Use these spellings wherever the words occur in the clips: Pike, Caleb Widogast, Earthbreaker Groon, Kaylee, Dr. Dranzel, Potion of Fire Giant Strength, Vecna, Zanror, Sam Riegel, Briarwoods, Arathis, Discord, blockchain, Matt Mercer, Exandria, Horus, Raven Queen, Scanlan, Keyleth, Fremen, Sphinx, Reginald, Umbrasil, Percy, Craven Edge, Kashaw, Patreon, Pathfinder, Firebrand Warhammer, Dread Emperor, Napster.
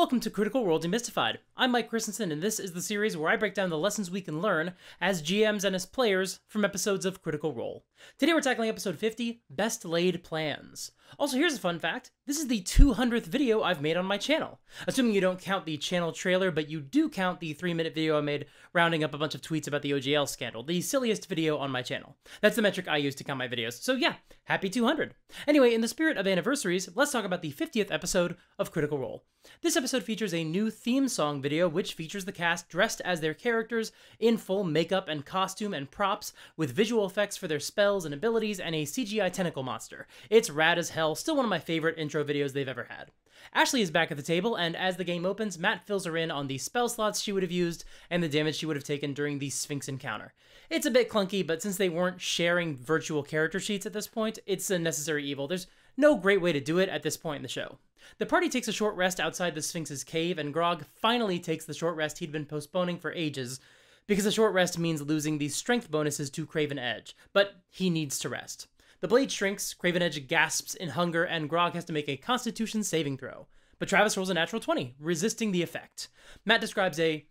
Welcome to Critical Role Demystified. I'm Mike Christensen, and this is the series where I break down the lessons we can learn as GMs and as players from episodes of Critical Role. Today we're tackling episode 50, Best Laid Plans. Also, here's a fun fact. This is the 200th video I've made on my channel. Assuming you don't count the channel trailer, but you do count the 3-minute video I made rounding up a bunch of tweets about the OGL scandal, the silliest video on my channel. That's the metric I use to count my videos, so yeah, happy 200. Anyway, in the spirit of anniversaries, let's talk about the 50th episode of Critical Role. This episode features a new theme song video, which features the cast dressed as their characters in full makeup and costume and props, with visual effects for their spells and abilities, and a CGI tentacle monster. It's rad as hell, still one of my favorite intro videos they've ever had. Ashley is back at the table, and as the game opens, Matt fills her in on the spell slots she would have used and the damage she would have taken during the Sphinx encounter. It's a bit clunky, but since they weren't sharing virtual character sheets at this point, it's a necessary evil. There's no great way to do it at this point in the show. The party takes a short rest outside the Sphinx's cave, and Grog finally takes the short rest he'd been postponing for ages, because a short rest means losing the strength bonuses to Craven Edge, but he needs to rest. The blade shrinks, Craven Edge gasps in hunger, and Grog has to make a Constitution saving throw. But Travis rolls a natural 20, resisting the effect. Matt describes a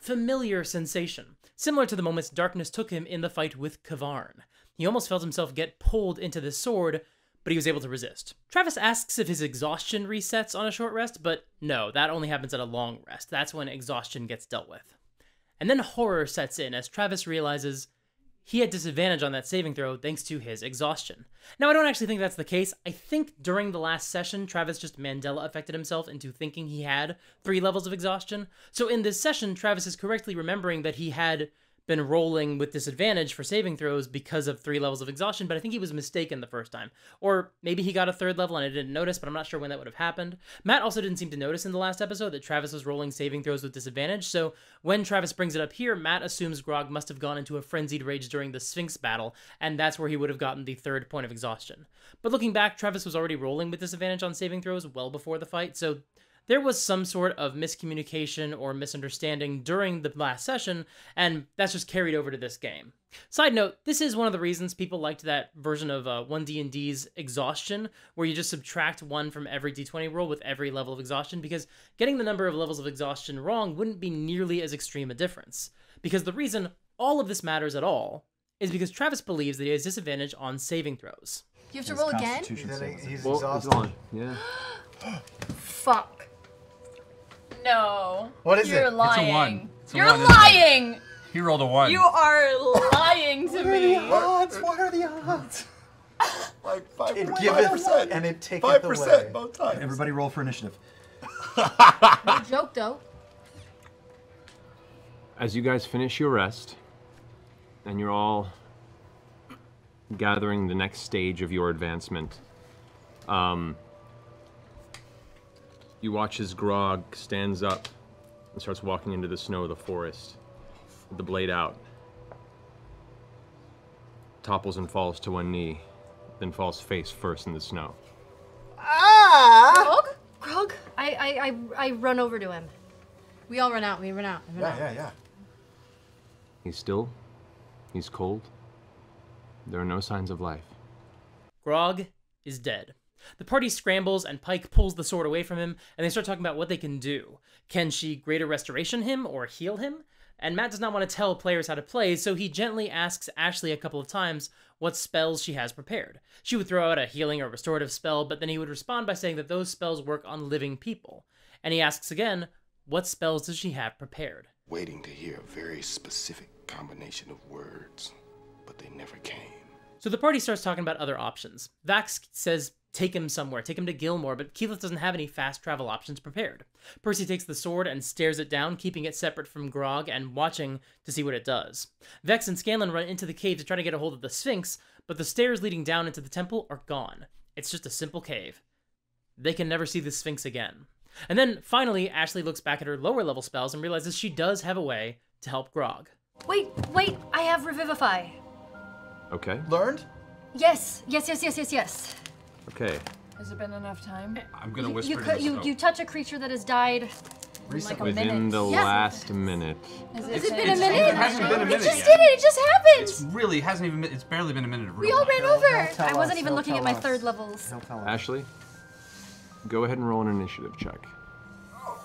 familiar sensation, similar to the moments darkness took him in the fight with Kavarn. He almost felt himself get pulled into the sword, but he was able to resist. Travis asks if his exhaustion resets on a short rest, but no, that only happens at a long rest. That's when exhaustion gets dealt with. And then horror sets in as Travis realizes he had disadvantage on that saving throw thanks to his exhaustion. Now, I don't actually think that's the case. I think during the last session, Travis just Mandela affected himself into thinking he had 3 levels of exhaustion. So in this session, Travis is correctly remembering that he had been rolling with disadvantage for saving throws because of 3 levels of exhaustion, but I think he was mistaken the first time. Or maybe he got a 3rd level and I didn't notice, but I'm not sure when that would have happened. Matt also didn't seem to notice in the last episode that Travis was rolling saving throws with disadvantage, so when Travis brings it up here, Matt assumes Grog must have gone into a frenzied rage during the Sphinx battle, and that's where he would have gotten the 3rd point of exhaustion. But looking back, Travis was already rolling with disadvantage on saving throws well before the fight, so there was some sort of miscommunication or misunderstanding during the last session, and that's just carried over to this game. Side note, this is one of the reasons people liked that version of 1D&D's exhaustion, where you just subtract 1 from every d20 roll with every level of exhaustion, because getting the number of levels of exhaustion wrong wouldn't be nearly as extreme a difference. Because the reason all of this matters at all is because Travis believes that he has disadvantage on saving throws. You have to roll again? He's exhausted. Yeah. Fuck. No. What is it? You're lying. It's a 1. You're lying! He rolled a 1. You are lying to me. What are the odds? Like 5%. And it taketh away. 5% both times. Everybody roll for initiative. No joke, though. As you guys finish your rest, and you're all gathering the next stage of your advancement, you watch as Grog stands up and starts walking into the snow of the forest, with the blade out, topples and falls to one knee, then falls face first in the snow. Ah! Grog? I run over to him. We all run out, Yeah. He's still, he's cold, there are no signs of life. Grog is dead. The party scrambles, and Pike pulls the sword away from him, and they start talking about what they can do. Can she greater restoration him or heal him? And Matt does not want to tell players how to play, so he gently asks Ashley a couple of times what spells she has prepared. She would throw out a healing or restorative spell, but then he would respond by saying that those spells work on living people. And he asks again, what spells does she have prepared? Waiting to hear a very specific combination of words, but they never came. So the party starts talking about other options. Vax says, take him somewhere, take him to Gilmore, but Keyleth doesn't have any fast travel options prepared. Percy takes the sword and stares it down, keeping it separate from Grog and watching to see what it does. Vex and Scanlan run into the cave to try to get a hold of the Sphinx, but the stairs leading down into the temple are gone. It's just a simple cave. They can never see the Sphinx again. And then, finally, Ashley looks back at her lower-level spells and realizes she does have a way to help Grog. Wait, I have Revivify. Okay. Learned? Yes. Okay. Has it been enough time? I'm gonna whisper you touch a creature that has died recently. Within the last minute. Has it been a minute? It hasn't been a minute. It just did it. It just happened. It's really hasn't even. It's barely been a minute. Of real life. We all ran over. I wasn't even looking at my 3rd levels. Ashley, go ahead and roll an initiative check. Oh.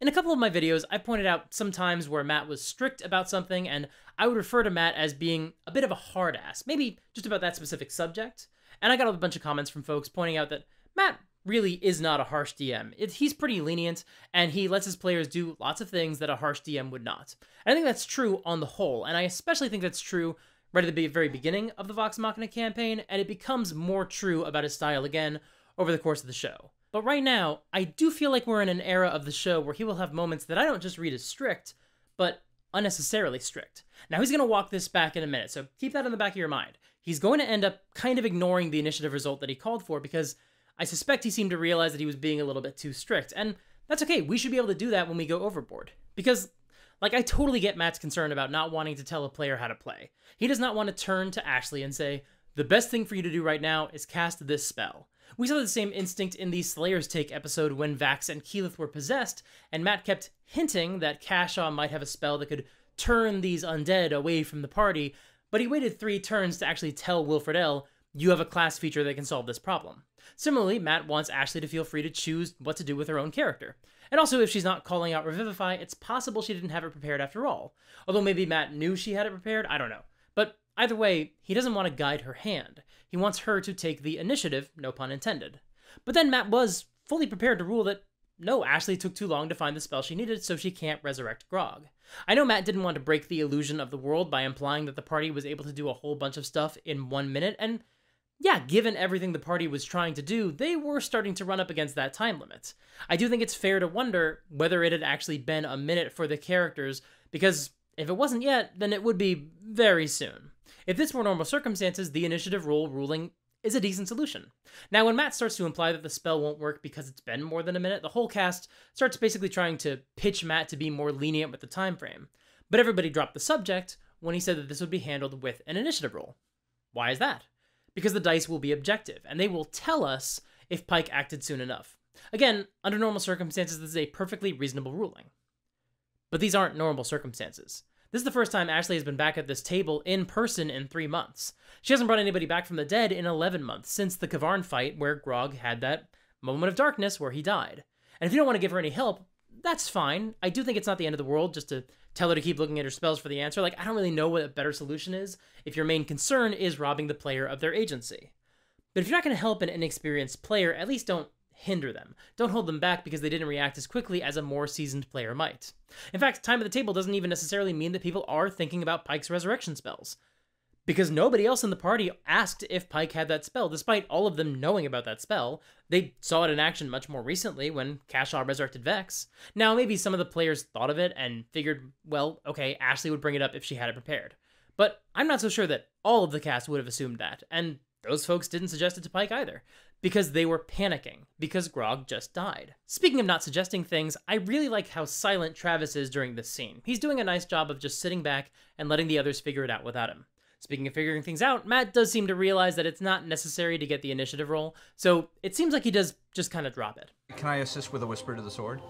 In a couple of my videos, I pointed out some times where Matt was strict about something, and I would refer to Matt as being a bit of a hard ass, maybe just about that specific subject. And I got a bunch of comments from folks pointing out that Matt really is not a harsh DM. He's pretty lenient, and he lets his players do lots of things that a harsh DM would not. And I think that's true on the whole, and I especially think that's true right at the very beginning of the Vox Machina campaign, and it becomes more true about his style again over the course of the show. But right now, I do feel like we're in an era of the show where he will have moments that I don't just read as strict, but unnecessarily strict. Now, he's going to walk this back in a minute, so keep that in the back of your mind. He's going to end up kind of ignoring the initiative result that he called for because I suspect he seemed to realize that he was being a little bit too strict, and that's okay. We should be able to do that when we go overboard. Because, like, I totally get Matt's concern about not wanting to tell a player how to play. He does not want to turn to Ashley and say, the best thing for you to do right now is cast this spell. We saw the same instinct in the Slayer's Take episode when Vax and Keyleth were possessed, and Matt kept hinting that Kashaw might have a spell that could turn these undead away from the party, but he waited 3 turns to actually tell Wilfred L, you have a class feature that can solve this problem. Similarly, Matt wants Ashley to feel free to choose what to do with her own character. And also, if she's not calling out Revivify, it's possible she didn't have it prepared after all. Although maybe Matt knew she had it prepared, I don't know. But either way, he doesn't want to guide her hand. He wants her to take the initiative, no pun intended. But then Matt was fully prepared to rule that, no, Ashley took too long to find the spell she needed, so she can't resurrect Grog. I know Matt didn't want to break the illusion of the world by implying that the party was able to do a whole bunch of stuff in 1 minute, and yeah, given everything the party was trying to do, they were starting to run up against that time limit. I do think it's fair to wonder whether it had actually been a minute for the characters, because if it wasn't yet, then it would be very soon. If this were normal circumstances, the initiative rule ruling is a decent solution. Now, when Matt starts to imply that the spell won't work because it's been more than a minute, the whole cast starts basically trying to pitch Matt to be more lenient with the time frame. But everybody dropped the subject when he said that this would be handled with an initiative roll. Why is that? Because the dice will be objective, and they will tell us if Pike acted soon enough. Again, under normal circumstances, this is a perfectly reasonable ruling. But these aren't normal circumstances. This is the first time Ashley has been back at this table in person in 3 months. She hasn't brought anybody back from the dead in 11 months, since the Kavarn fight where Grog had that moment of darkness where he died. And if you don't want to give her any help, that's fine. I do think it's not the end of the world just to tell her to keep looking at her spells for the answer. Like, I don't really know what a better solution is if your main concern is robbing the player of their agency. But if you're not going to help an inexperienced player, at least don't hinder them. Don't hold them back because they didn't react as quickly as a more seasoned player might. In fact, time at the table doesn't even necessarily mean that people are thinking about Pike's resurrection spells, because nobody else in the party asked if Pike had that spell, despite all of them knowing about that spell. They saw it in action much more recently when Kashaw resurrected Vex. Now, maybe some of the players thought of it and figured, well, okay, Ashley would bring it up if she had it prepared. But I'm not so sure that all of the cast would have assumed that, and those folks didn't suggest it to Pike either, because they were panicking, because Grog just died. Speaking of not suggesting things, I really like how silent Travis is during this scene. He's doing a nice job of just sitting back and letting the others figure it out without him. Speaking of figuring things out, Matt does seem to realize that it's not necessary to get the initiative roll, so it seems like he does just kind of drop it. Can I assist with a whisper to the sword?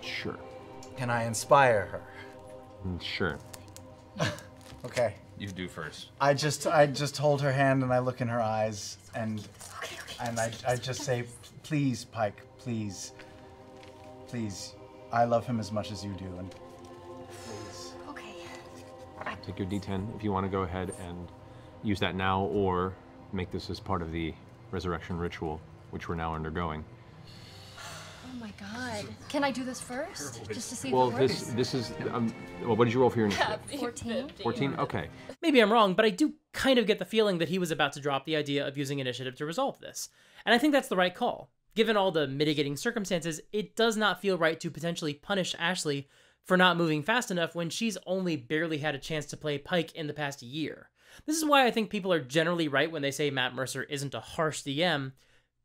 Sure. Can I inspire her? Sure. Okay. You do first. I just hold her hand and I look in her eyes and I just say, please, Pike, please, please, I love him as much as you do, and please. Take your D10 if you want to go ahead and use that now, or make this as part of the resurrection ritual, which we're now undergoing. Oh my God! Can I do this first, just to see? Well, this is well. What did you roll for your initiative? 14. 14. Okay. Maybe I'm wrong, but I do kind of get the feeling that he was about to drop the idea of using initiative to resolve this, and I think that's the right call. Given all the mitigating circumstances, it does not feel right to potentially punish Ashley for not moving fast enough when she's only barely had a chance to play Pike in the past year. This is why I think people are generally right when they say Matt Mercer isn't a harsh DM,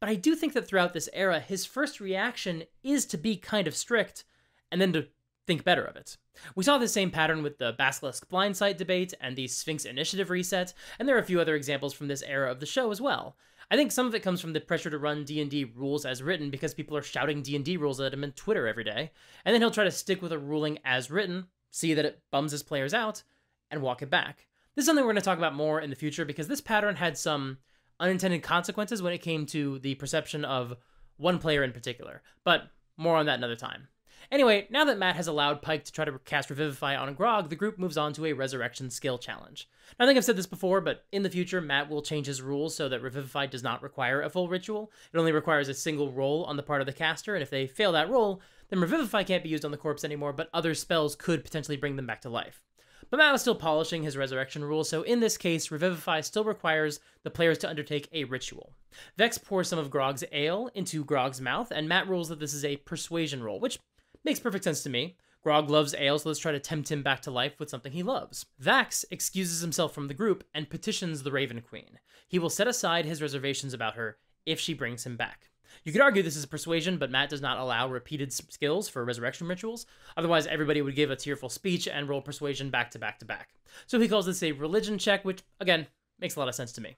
but I do think that throughout this era, his first reaction is to be kind of strict, and then to think better of it. We saw the same pattern with the Basilisk blindsight debate and the Sphinx initiative reset, and there are a few other examples from this era of the show as well. I think some of it comes from the pressure to run D&D rules as written because people are shouting D&D rules at him on Twitter every day, and then he'll try to stick with a ruling as written, see that it bums his players out, and walk it back. This is something we're going to talk about more in the future because this pattern had some unintended consequences when it came to the perception of one player in particular, but More on that another time. Anyway, now that Matt has allowed Pike to try to cast Revivify on Grog, the group moves on to a Resurrection skill challenge. Now, I think I've said this before, but in the future, Matt will change his rules so that Revivify does not require a full ritual. It only requires a single roll on the part of the caster, and if they fail that roll, then Revivify can't be used on the corpse anymore, but other spells could potentially bring them back to life. But Matt was still polishing his Resurrection rule, so in this case, Revivify still requires the players to undertake a ritual. Vex pours some of Grog's ale into Grog's mouth, and Matt rules that this is a Persuasion roll, which makes perfect sense to me. Grog loves ale, so let's try to tempt him back to life with something he loves. Vax excuses himself from the group and petitions the Raven Queen. He will set aside his reservations about her if she brings him back. You could argue this is Persuasion, but Matt does not allow repeated skills for Resurrection rituals. Otherwise, everybody would give a tearful speech and roll Persuasion back to back to back. So he calls this a Religion check, which, again, makes a lot of sense to me.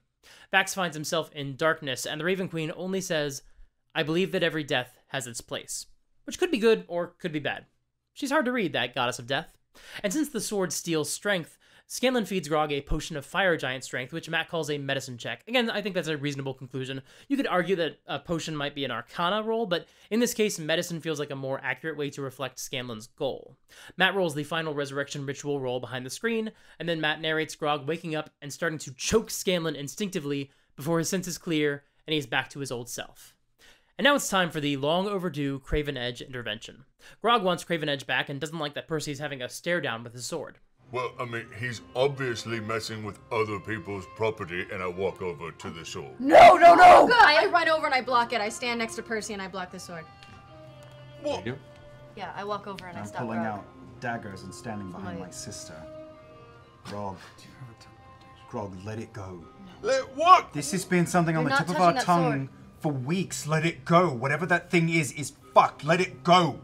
Vax finds himself in darkness, and the Raven Queen only says, "I believe that every death has its place," which could be good or could be bad. She's hard to read, that goddess of death. And since the sword steals strength, Scanlan feeds Grog a Potion of Fire Giant Strength, which Matt calls a Medicine check. Again, I think that's a reasonable conclusion. You could argue that a potion might be an Arcana roll, but in this case, Medicine feels like a more accurate way to reflect Scanlan's goal. Matt rolls the final Resurrection ritual roll behind the screen, and then Matt narrates Grog waking up and starting to choke Scanlan instinctively before his senses clear and he's back to his old self. And now it's time for the long-overdue Craven Edge intervention. Grog wants Craven Edge back and doesn't like that Percy's having a stare-down with his sword. Well, I mean, he's obviously messing with other people's property, and I walk over to the sword. No, no, no! Oh, good! I run over and I block it. I stand next to Percy and I block the sword. What? You do? Yeah, I walk over and I stop Grog. I'm pulling out daggers and standing behind my sister. Grog. Grog, let it go. No. Let what? This has been something on the tip of our tongue for weeks. Let it go. Whatever that thing is fucked. Let it go.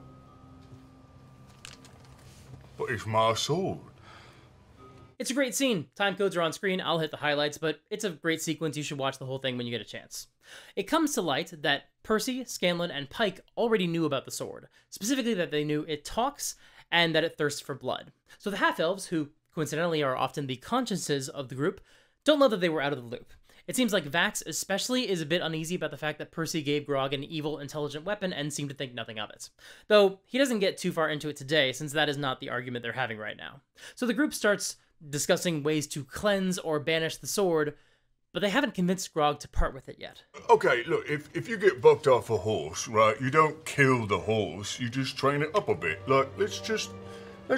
But it's my sword. It's a great scene. Time codes are on screen. I'll hit the highlights, but it's a great sequence. You should watch the whole thing when you get a chance. It comes to light that Percy, Scanlan, and Pike already knew about the sword. Specifically that they knew it talks and that it thirsts for blood. So the half-elves, who coincidentally are often the consciences of the group, don't know that they were out of the loop. It seems like Vax especially is a bit uneasy about the fact that Percy gave Grog an evil, intelligent weapon and seemed to think nothing of it. Though he doesn't get too far into it today, since that is not the argument they're having right now. So the group starts discussing ways to cleanse or banish the sword, but they haven't convinced Grog to part with it yet. Okay, look, if you get bucked off a horse, right, you don't kill the horse, you just train it up a bit. Like, Let's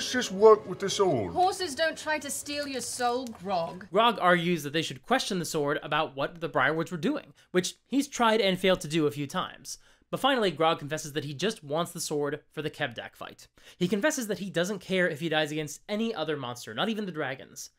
just work with the sword. Horses don't try to steal your soul, Grog. Grog argues that they should question the sword about what the Briarwoods were doing, which he's tried and failed to do a few times. But finally, Grog confesses that he just wants the sword for the Kevdak fight. He confesses that he doesn't care if he dies against any other monster, not even the dragons.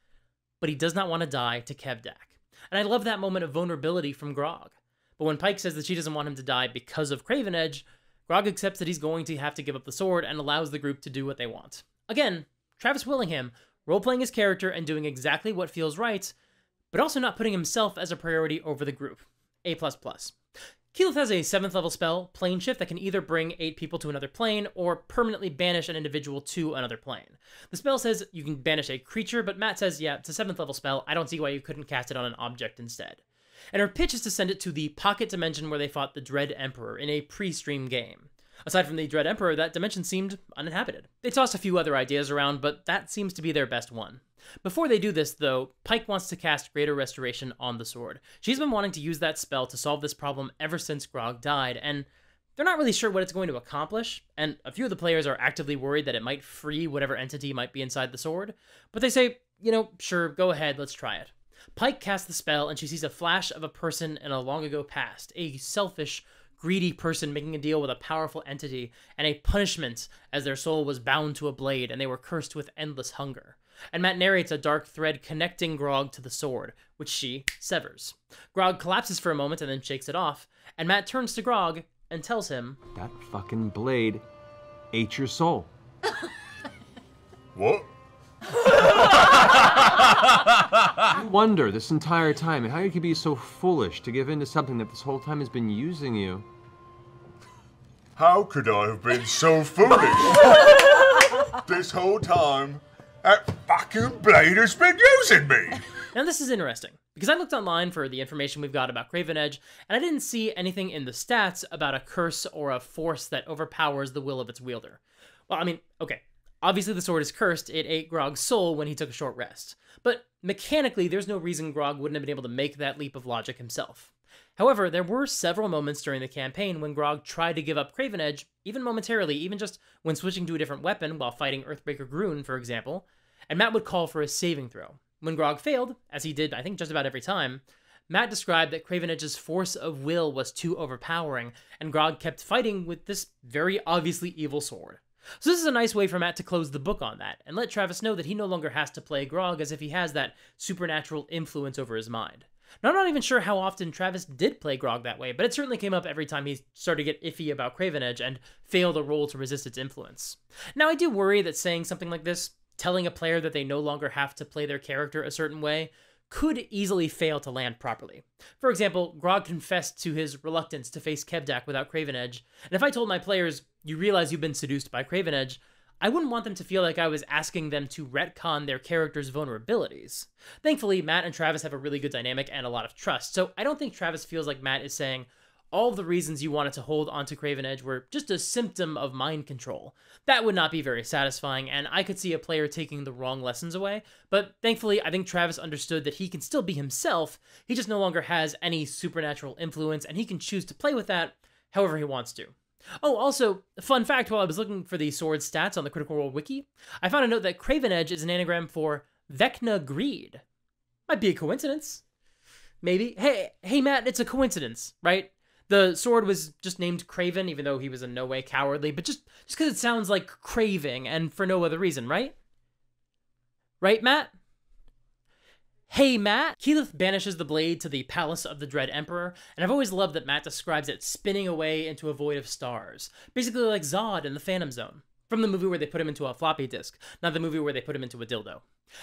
But he does not want to die to Kevdak. And I love that moment of vulnerability from Grog. But when Pike says that she doesn't want him to die because of Craven Edge, Grog accepts that he's going to have to give up the sword and allows the group to do what they want. Again, Travis Willingham, role-playing his character and doing exactly what feels right, but also not putting himself as a priority over the group. A++. Keyleth has a 7th level spell, Plane Shift, that can either bring 8 people to another plane or permanently banish an individual to another plane. The spell says you can banish a creature, but Matt says, yeah, it's a 7th level spell, I don't see why you couldn't cast it on an object instead. And her pitch is to send it to the pocket dimension where they fought the Dread Emperor in a pre-stream game. Aside from the Dread Emperor, that dimension seemed uninhabited. They tossed a few other ideas around, but that seems to be their best one. Before they do this, though, Pike wants to cast Greater Restoration on the sword. She's been wanting to use that spell to solve this problem ever since Grog died, and they're not really sure what it's going to accomplish, and a few of the players are actively worried that it might free whatever entity might be inside the sword, but they say, you know, sure, go ahead, let's try it. Pike casts the spell, and she sees a flash of a person in a long-ago past, a selfish, greedy person making a deal with a powerful entity, and a punishment as their soul was bound to a blade and they were cursed with endless hunger. And Matt narrates a dark thread connecting Grog to the sword, which she severs. Grog collapses for a moment and then shakes it off, and Matt turns to Grog and tells him, "That fucking blade ate your soul." What? I wonder this entire time how you could be so foolish to give in to something that this whole time has been using you. How could I have been so foolish? This whole time, that fucking blade has been using me! Now this is interesting. Because I looked online for the information we've got about Craven Edge, and I didn't see anything in the stats about a curse or a force that overpowers the will of its wielder. Well, I mean, okay, obviously the sword is cursed, it ate Grog's soul when he took a short rest. But mechanically, there's no reason Grog wouldn't have been able to make that leap of logic himself. However, there were several moments during the campaign when Grog tried to give up Craven Edge, even momentarily, even just when switching to a different weapon while fighting Earthbreaker Groon, for example, and Matt would call for a saving throw. When Grog failed, as he did I think just about every time, Matt described that Craven Edge's force of will was too overpowering, and Grog kept fighting with this very obviously evil sword. So this is a nice way for Matt to close the book on that, and let Travis know that he no longer has to play Grog as if he has that supernatural influence over his mind. Now, I'm not even sure how often Travis did play Grog that way, but it certainly came up every time he started to get iffy about Craven Edge and failed a roll to resist its influence. Now, I do worry that saying something like this, telling a player that they no longer have to play their character a certain way, could easily fail to land properly. For example, Grog confessed to his reluctance to face Kevdak without Craven Edge, and if I told my players, you realize you've been seduced by Craven Edge, I wouldn't want them to feel like I was asking them to retcon their character's vulnerabilities. Thankfully, Matt and Travis have a really good dynamic and a lot of trust, so I don't think Travis feels like Matt is saying, all the reasons you wanted to hold onto Craven Edge were just a symptom of mind control. That would not be very satisfying, and I could see a player taking the wrong lessons away, but thankfully I think Travis understood that he can still be himself, he just no longer has any supernatural influence, and he can choose to play with that however he wants to. Oh, also, fun fact, while I was looking for the sword stats on the Critical Role wiki, I found a note that Craven Edge is an anagram for Vecna Greed. Might be a coincidence. Maybe. Hey Matt, it's a coincidence, right? The sword was just named Craven, even though he was in no way cowardly, but just because it sounds like craving and for no other reason, right? Right, Matt? Hey, Matt! Keyleth banishes the blade to the palace of the Dread Emperor, and I've always loved that Matt describes it spinning away into a void of stars, basically like Zod in the Phantom Zone, from the movie where they put him into a floppy disk, not the movie where they put him into a dildo.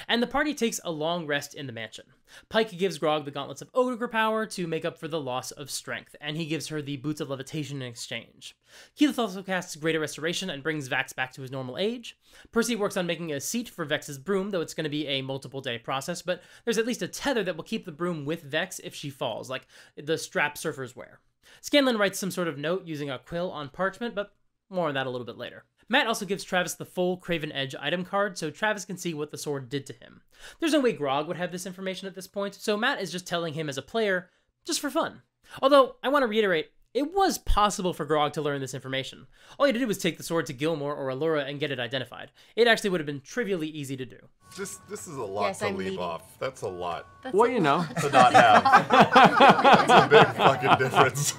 And the party takes a long rest in the mansion. Pike gives Grog the gauntlets of ogre power to make up for the loss of strength, and he gives her the boots of levitation in exchange. Keyleth also casts Greater Restoration and brings Vax back to his normal age. Percy works on making a seat for Vex's broom, though it's going to be a multiple-day process, but there's at least a tether that will keep the broom with Vex if she falls, like the strap surfers wear. Scanlan writes some sort of note using a quill on parchment, but more on that a little bit later. Matt also gives Travis the full Craven Edge item card, so Travis can see what the sword did to him. There's no way Grog would have this information at this point, so Matt is just telling him as a player, just for fun. Although, I want to reiterate, it was possible for Grog to learn this information. All he had to do was take the sword to Gilmore or Allura and get it identified. It actually would have been trivially easy to do. This is a lot to leave off. That's a lot. That's well, you know. To not have. That's a big fucking difference.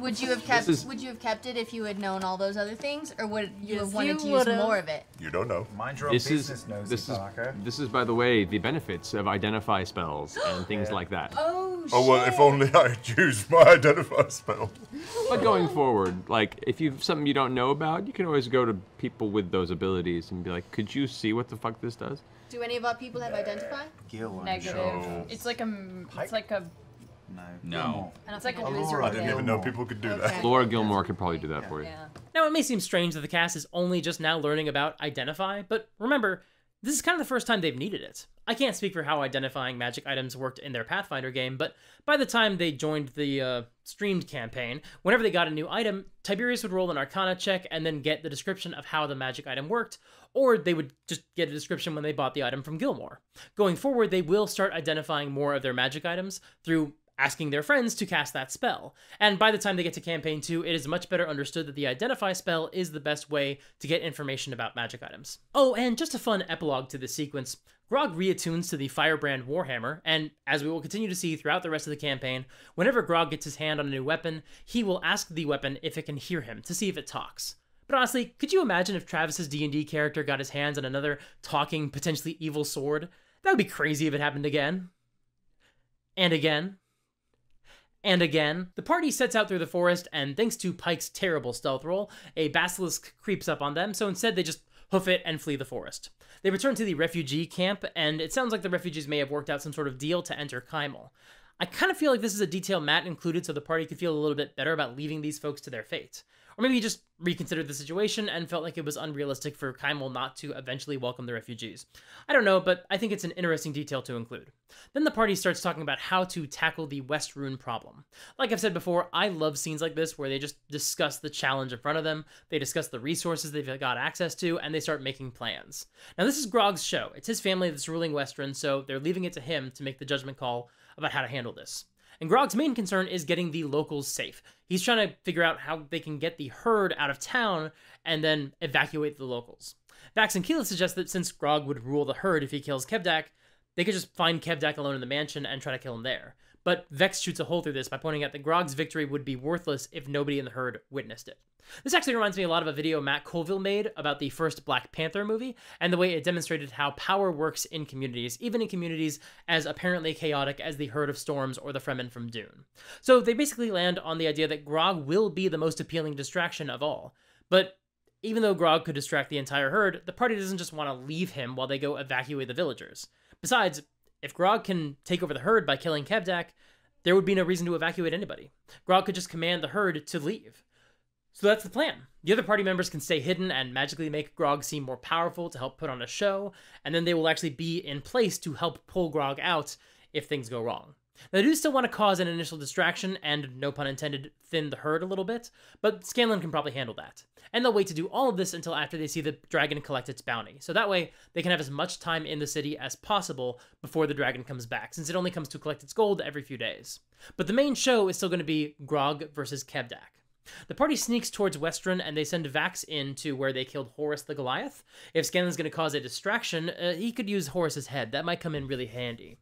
Would you have kept it if you had known all those other things, or would you have wanted to use more of it? You don't know. Mind your own business, nosy stalker. This is, by the way, the benefits of identify spells and things like that. Oh, shit. Oh, well, if only I had used my identify spell. But going forward, like, if you've something you don't know about, you can always go to people with those abilities and be like, could you see what the fuck this does? Do any of our people have identify? Negative. No. It's like a... No. And it's like a wizard. I didn't even know people could do that. Laura Gilmore could probably do that for you. Yeah. Now, it may seem strange that the cast is only just now learning about identify, but remember, this is kind of the first time they've needed it. I can't speak for how identifying magic items worked in their Pathfinder game, but by the time they joined the streamed campaign, whenever they got a new item, Tiberius would roll an Arcana check and then get the description of how the magic item worked, or they would just get a description when they bought the item from Gilmore. Going forward, they will start identifying more of their magic items through asking their friends to cast that spell. And by the time they get to Campaign 2, it is much better understood that the Identify spell is the best way to get information about magic items. Oh, and just a fun epilogue to this sequence, Grog reattunes to the Firebrand Warhammer, and as we will continue to see throughout the rest of the campaign, whenever Grog gets his hand on a new weapon, he will ask the weapon if it can hear him to see if it talks. But honestly, could you imagine if Travis's D&D character got his hands on another talking, potentially evil sword? That would be crazy if it happened again. And again. And again, the party sets out through the forest, and thanks to Pike's terrible stealth roll, a basilisk creeps up on them, so instead they just hoof it and flee the forest. They return to the refugee camp, and it sounds like the refugees may have worked out some sort of deal to enter Kymal. I kind of feel like this is a detail Matt included so the party could feel a little bit better about leaving these folks to their fate. Or maybe he just reconsidered the situation and felt like it was unrealistic for Kymal not to eventually welcome the refugees. I don't know, but I think it's an interesting detail to include. Then the party starts talking about how to tackle the Westruun problem. Like I've said before, I love scenes like this where they just discuss the challenge in front of them, they discuss the resources they've got access to, and they start making plans. Now this is Grog's show. It's his family that's ruling Westruun, so they're leaving it to him to make the judgment call about how to handle this. And Grog's main concern is getting the locals safe. He's trying to figure out how they can get the herd out of town and then evacuate the locals. Vax and Keyleth suggest that since Grog would rule the herd if he kills Kevdak, they could just find Kevdak alone in the mansion and try to kill him there. But Vex shoots a hole through this by pointing out that Grog's victory would be worthless if nobody in the herd witnessed it. This actually reminds me a lot of a video Matt Colville made about the first Black Panther movie and the way it demonstrated how power works in communities, even in communities as apparently chaotic as the Herd of Storms or the Fremen from Dune. So they basically land on the idea that Grog will be the most appealing distraction of all. But even though Grog could distract the entire herd, the party doesn't just want to leave him while they go evacuate the villagers. Besides, if Grog can take over the herd by killing Kevdak, there would be no reason to evacuate anybody. Grog could just command the herd to leave. So that's the plan. The other party members can stay hidden and magically make Grog seem more powerful to help put on a show, and then they will actually be in place to help pull Grog out if things go wrong. Now, they do still want to cause an initial distraction and, no pun intended, thin the herd a little bit, but Scanlan can probably handle that. And they'll wait to do all of this until after they see the dragon collect its bounty, so that way they can have as much time in the city as possible before the dragon comes back, since it only comes to collect its gold every few days. But the main show is still going to be Grog versus Kevdak. The party sneaks towards Westruun, and they send Vax in to where they killed Horus the Goliath. If Scanlan's going to cause a distraction, he could use Horus's head. That might come in really handy.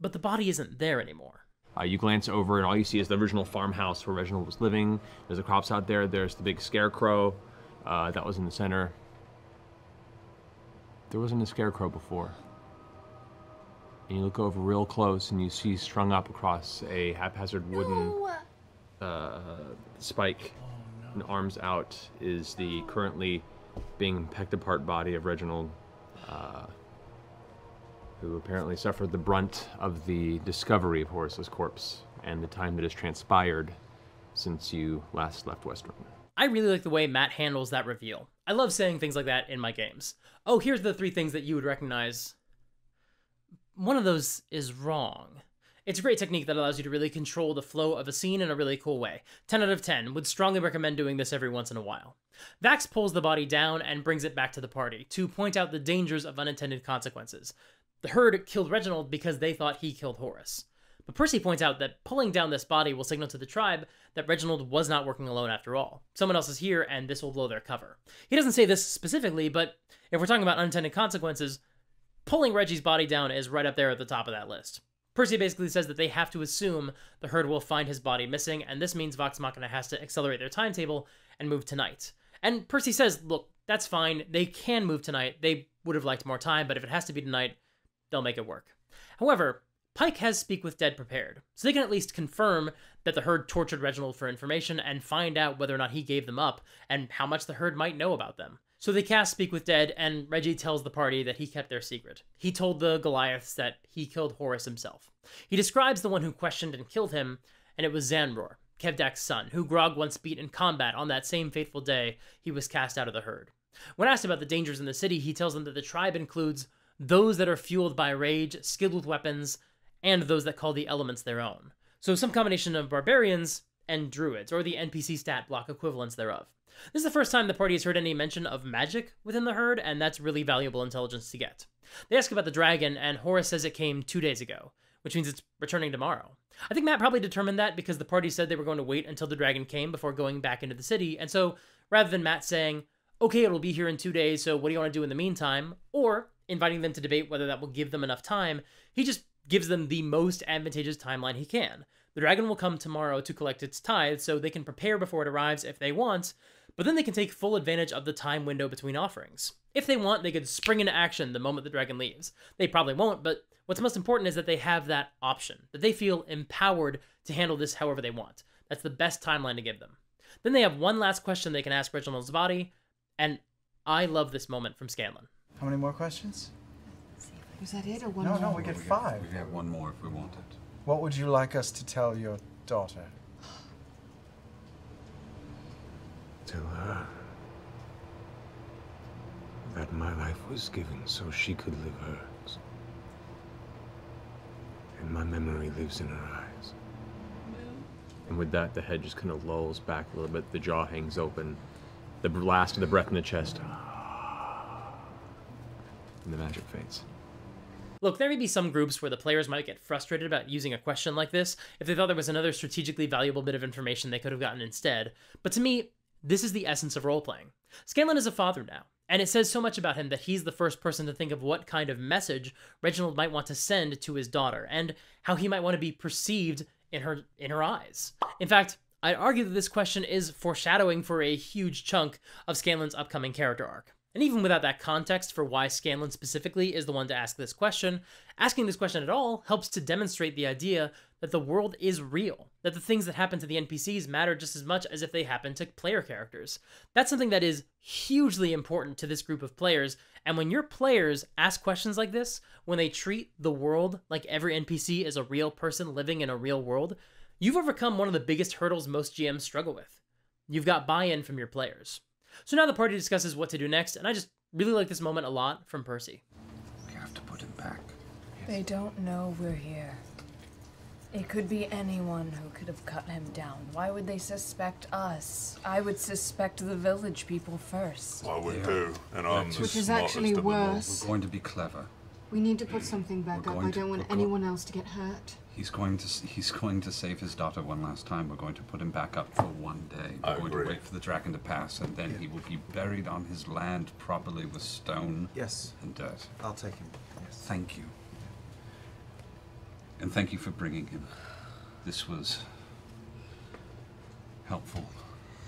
But the body isn't there anymore. You glance over and all you see is the original farmhouse where Reginald was living. There's the crops out there. There's the big scarecrow that was in the center. There wasn't a scarecrow before. And you look over real close and you see strung up across a haphazard wooden spike and arms out is the currently being pecked apart body of Reginald. Who apparently suffered the brunt of the discovery of Horus's corpse and the time that has transpired since you last left Westruun. I really like the way Matt handles that reveal. I love saying things like that in my games. Oh, here's the three things that you would recognize. One of those is wrong. It's a great technique that allows you to really control the flow of a scene in a really cool way. 10 out of 10, would strongly recommend doing this every once in a while. Vax pulls the body down and brings it back to the party to point out the dangers of unintended consequences. The herd killed Reginald because they thought he killed Horus. But Percy points out that pulling down this body will signal to the tribe that Reginald was not working alone after all. Someone else is here, and this will blow their cover. He doesn't say this specifically, but if we're talking about unintended consequences, pulling Reggie's body down is right up there at the top of that list. Percy basically says that they have to assume the herd will find his body missing, and this means Vox Machina has to accelerate their timetable and move tonight. And Percy says, look, that's fine, they can move tonight, they would have liked more time, but if it has to be tonight, they'll make it work. However, Pike has Speak with Dead prepared, so they can at least confirm that the herd tortured Reginald for information and find out whether or not he gave them up and how much the herd might know about them. So they cast Speak with Dead, and Reggie tells the party that he kept their secret. He told the Goliaths that he killed Horus himself. He describes the one who questioned and killed him, and it was Zanror, Kevdak's son, who Grog once beat in combat on that same fateful day he was cast out of the herd. When asked about the dangers in the city, he tells them that the tribe includes those that are fueled by rage, skilled with weapons, and those that call the elements their own. So some combination of barbarians and druids, or the NPC stat block equivalents thereof. This is the first time the party has heard any mention of magic within the herd, and that's really valuable intelligence to get. They ask about the dragon, and Horus says it came 2 days ago, which means it's returning tomorrow. I think Matt probably determined that because the party said they were going to wait until the dragon came before going back into the city, and so rather than Matt saying, okay, it'll be here in 2 days, so what do you want to do in the meantime? Or inviting them to debate whether that will give them enough time, he just gives them the most advantageous timeline he can. The dragon will come tomorrow to collect its tithe, so they can prepare before it arrives if they want, but then they can take full advantage of the time window between offerings. If they want, they could spring into action the moment the dragon leaves. They probably won't, but what's most important is that they have that option, that they feel empowered to handle this however they want. That's the best timeline to give them. Then they have one last question they can ask Reginald's body, and I love this moment from Scanlan. How many more questions? Was that it or one more? No, we get five. We get one more if we want it. What would you like us to tell your daughter? Tell her that my life was given so she could live hers. And my memory lives in her eyes. And with that, the head just kind of lolls back a little bit. The jaw hangs open. The last of the breath in the chest. And the magic fades. Look, there may be some groups where the players might get frustrated about using a question like this if they thought there was another strategically valuable bit of information they could have gotten instead, but to me, this is the essence of role-playing. Scanlan is a father now, and it says so much about him that he's the first person to think of what kind of message Reginald might want to send to his daughter, and how he might want to be perceived in her eyes. In fact, I'd argue that this question is foreshadowing for a huge chunk of Scanlan's upcoming character arc. And even without that context for why Scanlan specifically is the one to ask this question, asking this question at all helps to demonstrate the idea that the world is real, that the things that happen to the NPCs matter just as much as if they happen to player characters. That's something that is hugely important to this group of players, and when your players ask questions like this, when they treat the world like every NPC is a real person living in a real world, you've overcome one of the biggest hurdles most GMs struggle with. You've got buy-in from your players. So now the party discusses what to do next, and I just really like this moment a lot from Percy. We have to put him back. They don't know we're here. It could be anyone who could have cut him down. Why would they suspect us? I would suspect the village people first. Well, we do, and I'm the smartest of them all. Which is actually worse. We're going to be clever. We need to put something back up. I don't want anyone else to get hurt. He's going to save his daughter one last time. We're going to put him back up for one day. We're going to wait for the dragon to pass, and then he will be buried on his land properly with stone and dirt. I'll take him. Yes. Thank you. And thank you for bringing him. This was helpful.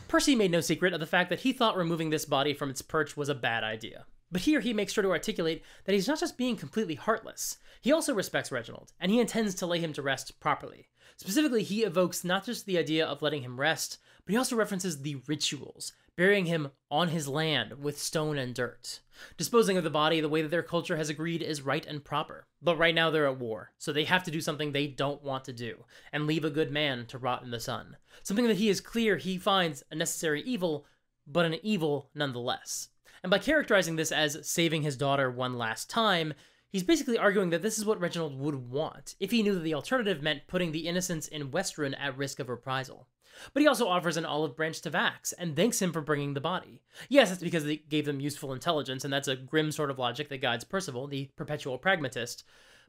Percy made no secret of the fact that he thought removing this body from its perch was a bad idea. But here he makes sure to articulate that he's not just being completely heartless, he also respects Reginald, and he intends to lay him to rest properly. Specifically, he evokes not just the idea of letting him rest, but he also references the rituals, burying him on his land with stone and dirt. Disposing of the body the way that their culture has agreed is right and proper, but right now they're at war, so they have to do something they don't want to do, and leave a good man to rot in the sun. Something that he is clear he finds a necessary evil, but an evil nonetheless. And by characterizing this as saving his daughter one last time, he's basically arguing that this is what Reginald would want, if he knew that the alternative meant putting the innocents in Westruun at risk of reprisal. But he also offers an olive branch to Vax, and thanks him for bringing the body. Yes, it's because it gave them useful intelligence, and that's a grim sort of logic that guides Percival, the perpetual pragmatist.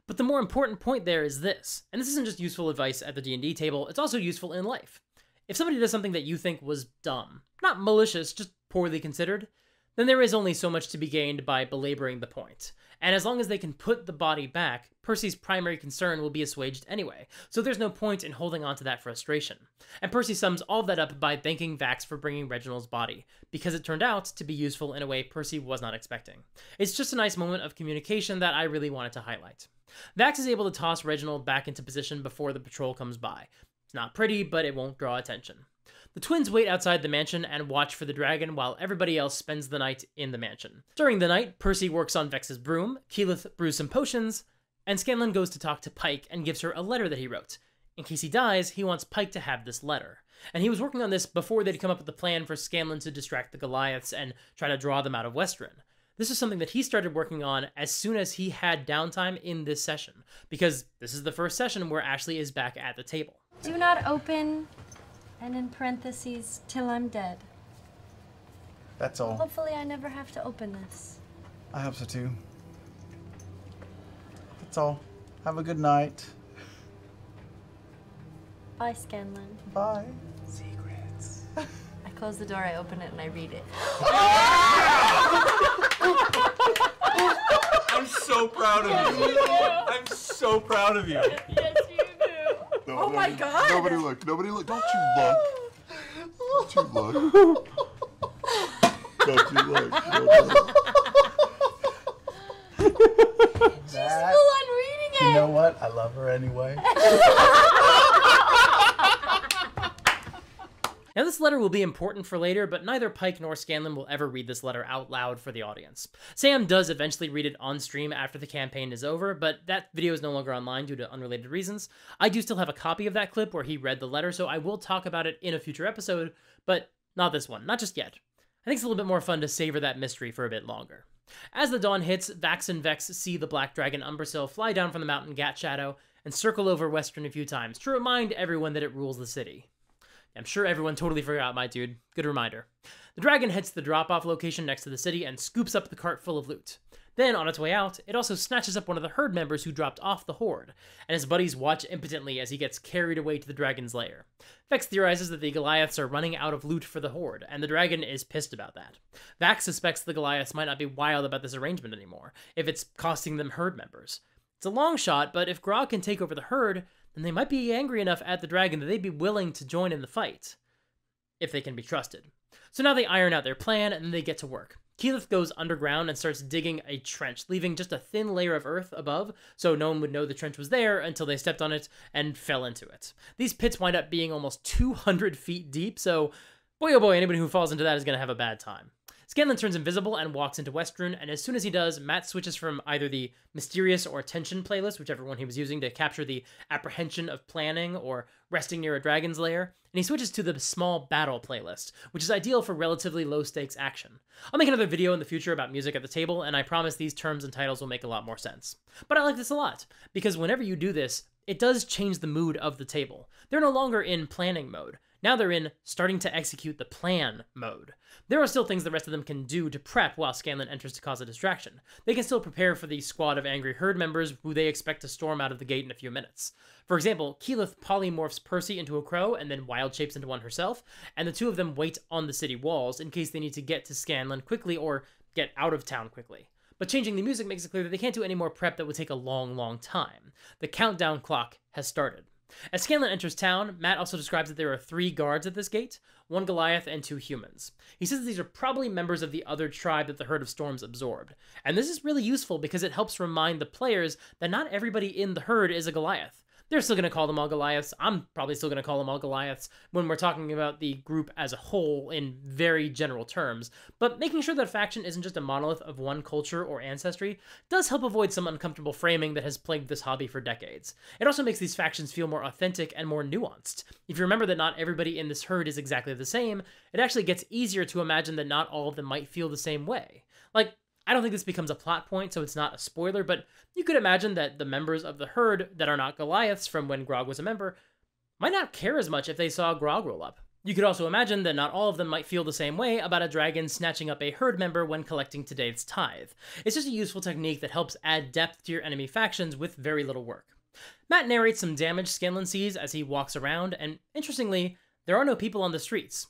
But the more important point there is this, and this isn't just useful advice at the D&D table, it's also useful in life. If somebody does something that you think was dumb, not malicious, just poorly considered, then there is only so much to be gained by belaboring the point. And as long as they can put the body back, Percy's primary concern will be assuaged anyway, so there's no point in holding on to that frustration. And Percy sums all that up by thanking Vax for bringing Reginald's body, because it turned out to be useful in a way Percy was not expecting. It's just a nice moment of communication that I really wanted to highlight. Vax is able to toss Reginald back into position before the patrol comes by. It's not pretty, but it won't draw attention. The twins wait outside the mansion and watch for the dragon while everybody else spends the night in the mansion. During the night, Percy works on Vex's broom, Keyleth brews some potions, and Scanlan goes to talk to Pike and gives her a letter that he wrote. In case he dies, he wants Pike to have this letter. And he was working on this before they'd come up with the plan for Scanlan to distract the Goliaths and try to draw them out of Westruun. This is something that he started working on as soon as he had downtime in this session, because this is the first session where Ashley is back at the table. Do not open... and in parentheses, till I'm dead. That's all. Hopefully I never have to open this. I hope so too. That's all. Have a good night. Bye, Scanlan. Bye. Secrets. I close the door, I open it, and I read it. I'm so proud of you. I'm so proud of you. Nobody, oh my God! Nobody look! Nobody look! Don't you look! Don't you look! Don't you look! She's still on reading it. You know what? I love her anyway. Now this letter will be important for later, but neither Pike nor Scanlan will ever read this letter out loud for the audience. Sam does eventually read it on stream after the campaign is over, but that video is no longer online due to unrelated reasons. I do still have a copy of that clip where he read the letter, so I will talk about it in a future episode, but Not this one, not just yet. I think it's a little bit more fun to savor that mystery for a bit longer. As the dawn hits, Vax and Vex see the black dragon Umbrasil fly down from the mountain Gat Shadow and circle over Westruun a few times to remind everyone that it rules the city. I'm sure everyone totally forgot, my dude. Good reminder. The dragon heads to the drop-off location next to the city and scoops up the cart full of loot. Then, on its way out, it also snatches up one of the herd members who dropped off the horde, and his buddies watch impotently as he gets carried away to the dragon's lair. Vex theorizes that the Goliaths are running out of loot for the horde, and the dragon is pissed about that. Vax suspects the Goliaths might not be wild about this arrangement anymore, if it's costing them herd members. It's a long shot, but if Grog can take over the herd, then they might be angry enough at the dragon that they'd be willing to join in the fight, if they can be trusted. So now they iron out their plan, and they get to work. Keyleth goes underground and starts digging a trench, leaving just a thin layer of earth above, so no one would know the trench was there until they stepped on it and fell into it. These pits wind up being almost 200 feet deep, so boy oh boy, anybody who falls into that is going to have a bad time. Scanlan turns invisible and walks into Westruun, and as soon as he does, Matt switches from either the mysterious or tension playlist, whichever one he was using to capture the apprehension of planning or resting near a dragon's lair, and he switches to the small battle playlist, which is ideal for relatively low-stakes action. I'll make another video in the future about music at the table, and I promise these terms and titles will make a lot more sense. But I like this a lot, because whenever you do this, it does change the mood of the table. They're no longer in planning mode. Now they're in starting to execute the plan mode. There are still things the rest of them can do to prep while Scanlan enters to cause a distraction. They can still prepare for the squad of angry herd members who they expect to storm out of the gate in a few minutes. For example, Keyleth polymorphs Percy into a crow and then wild shapes into one herself, and the two of them wait on the city walls in case they need to get to Scanlan quickly or get out of town quickly. But changing the music makes it clear that they can't do any more prep that would take a long, long time. The countdown clock has started. As Scanlan enters town, Matt also describes that there are 3 guards at this gate, 1 Goliath and 2 humans. He says that these are probably members of the other tribe that the Herd of Storms absorbed. And this is really useful because it helps remind the players that not everybody in the herd is a Goliath. They're still going to call them all Goliaths. I'm probably still going to call them all Goliaths when we're talking about the group as a whole in very general terms. But making sure that a faction isn't just a monolith of one culture or ancestry does help avoid some uncomfortable framing that has plagued this hobby for decades. It also makes these factions feel more authentic and more nuanced. If you remember that not everybody in this herd is exactly the same, it actually gets easier to imagine that not all of them might feel the same way. Like, I don't think this becomes a plot point, so it's not a spoiler, but you could imagine that the members of the herd that are not Goliaths from when Grog was a member might not care as much if they saw Grog roll up. You could also imagine that not all of them might feel the same way about a dragon snatching up a herd member when collecting today's tithe. It's just a useful technique that helps add depth to your enemy factions with very little work. Matt narrates some damage Scanlan sees as he walks around, and interestingly, there are no people on the streets.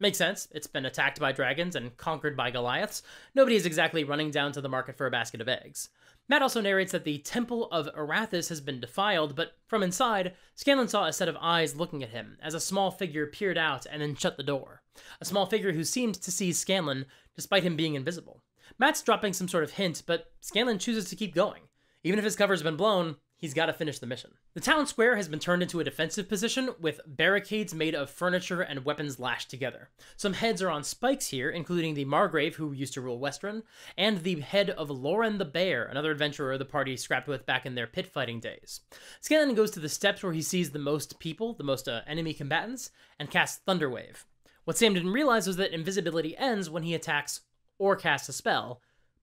Makes sense. It's been attacked by dragons and conquered by Goliaths. Nobody is exactly running down to the market for a basket of eggs. Matt also narrates that the Temple of Arathis has been defiled, but from inside, Scanlan saw a set of eyes looking at him, as a small figure peered out and then shut the door. A small figure who seemed to see Scanlan, despite him being invisible. Matt's dropping some sort of hint, but Scanlan chooses to keep going. Even if his cover's been blown, he's got to finish the mission. The town square has been turned into a defensive position with barricades made of furniture and weapons lashed together. Some heads are on spikes here, including the Margrave, who used to rule Westruun, and the head of Loren the Bear, another adventurer the party scrapped with back in their pit fighting days. Scanlan goes to the steps where he sees the most people, the most enemy combatants, and casts Thunderwave. What Sam didn't realize was that invisibility ends when he attacks or casts a spell,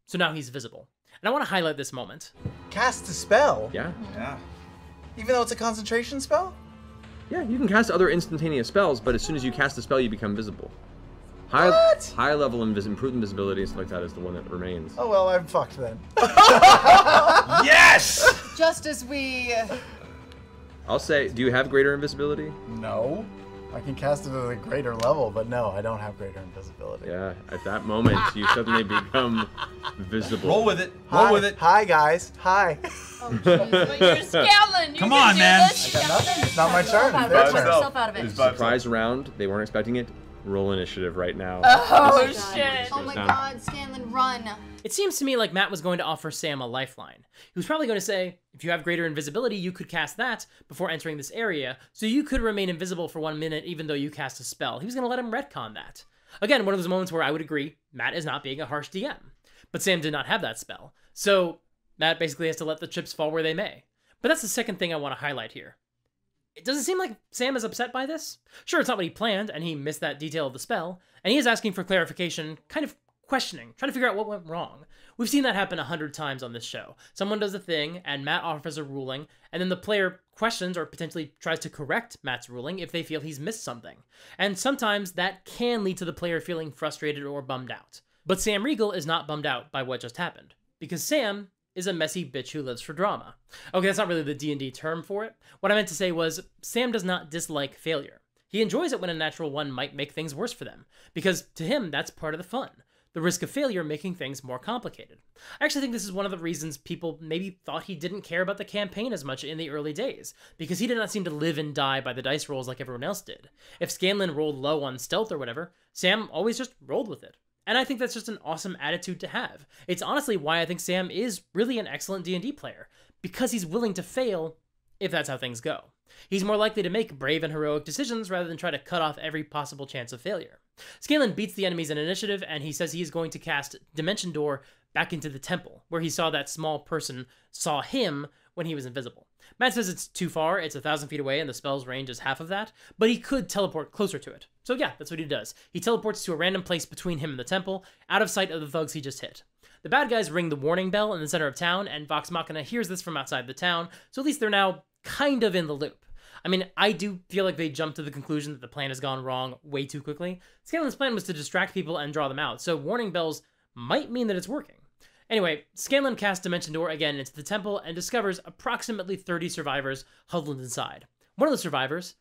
so now he's visible. And I want to highlight this moment. Cast a spell? Yeah. Yeah. Even though it's a concentration spell? Yeah, you can cast other instantaneous spells, but as soon as you cast a spell, you become visible. What? High level improved invisibility and stuff like that is the one that remains. Oh, well, I'm fucked then. Yes! Just as we... I'll say, do you have greater invisibility? No. I can cast it at a greater level, but no, I don't have greater invisibility. Yeah, at that moment, you suddenly become visible. Roll with it. Roll with it. Hi, guys. Hi. Oh, but you're a Scanlan. Come on, man. It's not my turn. It's surprise round. They weren't expecting it. Roll initiative right now. Oh, shit. Oh, my God. Scanlan, run. It seems to me like Matt was going to offer Sam a lifeline. He was probably going to say, if you have greater invisibility, you could cast that before entering this area, so you could remain invisible for 1 minute even though you cast a spell. He was going to let him retcon that. Again, one of those moments where I would agree, Matt is not being a harsh DM. But Sam did not have that spell, so Matt basically has to let the chips fall where they may. But that's the second thing I want to highlight here. Does it seem like Sam is upset by this? Sure, it's not what he planned, and he missed that detail of the spell, and he is asking for clarification, kind of questioning, trying to figure out what went wrong. We've seen that happen 100 times on this show. Someone does a thing, and Matt offers a ruling, and then the player questions or potentially tries to correct Matt's ruling if they feel he's missed something. And sometimes that can lead to the player feeling frustrated or bummed out. But Sam Riegel is not bummed out by what just happened, because Sam is a messy bitch who lives for drama. Okay, that's not really the D&D term for it. What I meant to say was, Sam does not dislike failure. He enjoys it when a natural one might make things worse for them, because to him, that's part of the fun. The risk of failure making things more complicated. I actually think this is one of the reasons people maybe thought he didn't care about the campaign as much in the early days, because he did not seem to live and die by the dice rolls like everyone else did. If Scanlan rolled low on stealth or whatever, Sam always just rolled with it. And I think that's just an awesome attitude to have. It's honestly why I think Sam is really an excellent D&D player, because he's willing to fail if that's how things go. He's more likely to make brave and heroic decisions rather than try to cut off every possible chance of failure. Scanlan beats the enemies in initiative, and he says he is going to cast Dimension Door back into the temple, where he saw that small person saw him when he was invisible. Matt says it's too far, it's 1,000 feet away, and the spell's range is half of that, but he could teleport closer to it. So yeah, that's what he does. He teleports to a random place between him and the temple, out of sight of the thugs he just hit. The bad guys ring the warning bell in the center of town, and Vox Machina hears this from outside the town, so at least they're now kind of in the loop. I mean, I do feel like they jumped to the conclusion that the plan has gone wrong way too quickly. Scanlan's plan was to distract people and draw them out, so warning bells might mean that it's working. Anyway, Scanlan casts Dimension Door again into the temple and discovers approximately 30 survivors huddled inside. One of the survivors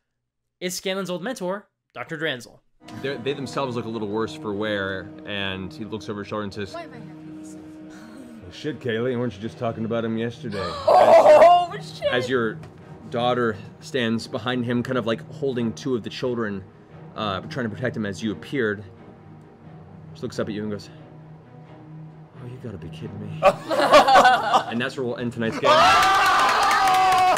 is Scanlan's old mentor, Dr. Dranzel. They themselves look a little worse for wear, and he looks over his shoulder and says, "Why am I having this?" "Oh, shit, Kaylee, weren't you just talking about him yesterday?" Oh, shit! As your daughter stands behind him, kind of like holding two of the children, trying to protect him as you appeared. She looks up at you and goes, "Oh, you gotta be kidding me." And that's where we'll end tonight's game. Oh,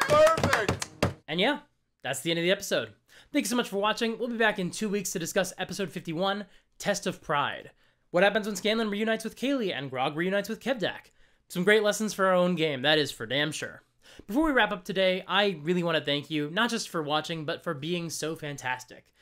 perfect! And yeah, that's the end of the episode. Thank you so much for watching. We'll be back in 2 weeks to discuss episode 51, Test of Pride. What happens when Scanlan reunites with Kaylee and Grog reunites with Kevdak? Some great lessons for our own game, that is for damn sure. Before we wrap up today, I really want to thank you, not just for watching, but for being so fantastic.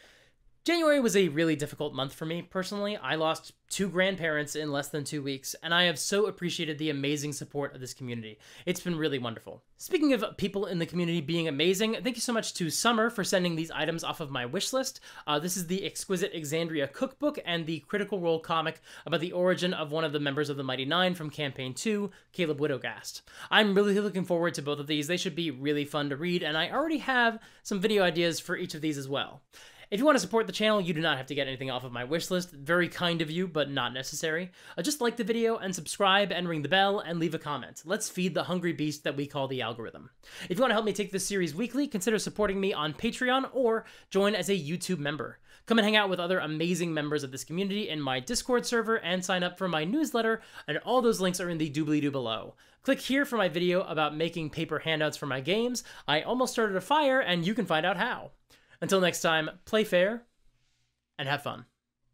January was a really difficult month for me, personally. I lost 2 grandparents in less than 2 weeks, and I have so appreciated the amazing support of this community. It's been really wonderful. Speaking of people in the community being amazing, thank you so much to Summer for sending these items off of my wish list. This is the Exquisite Exandria cookbook and the Critical Role comic about the origin of one of the members of the Mighty Nine from Campaign 2, Caleb Widogast. I'm really looking forward to both of these. They should be really fun to read, and I already have some video ideas for each of these as well. If you want to support the channel, you do not have to get anything off of my wishlist. Very kind of you, but not necessary. Just like the video and subscribe and ring the bell and leave a comment. Let's feed the hungry beast that we call the algorithm. If you want to help me take this series weekly, consider supporting me on Patreon or join as a YouTube member. Come and hang out with other amazing members of this community in my Discord server and sign up for my newsletter, and all those links are in the doobly-doo below. Click here for my video about making paper handouts for my games. I almost started a fire, and you can find out how. Until next time, play fair and have fun.